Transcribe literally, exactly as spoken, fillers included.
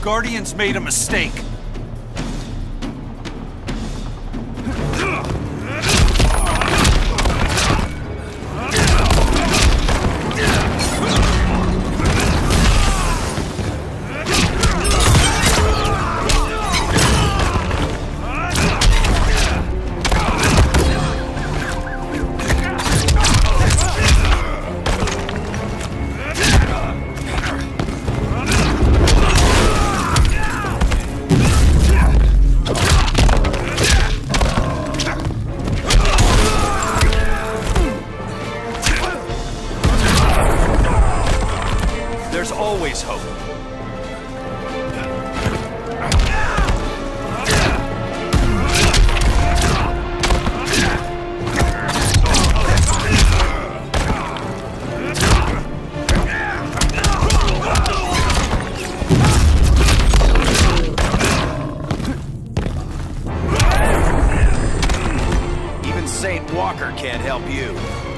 Guardians made a mistake. There's always hope. Even Saint Walker can't help you.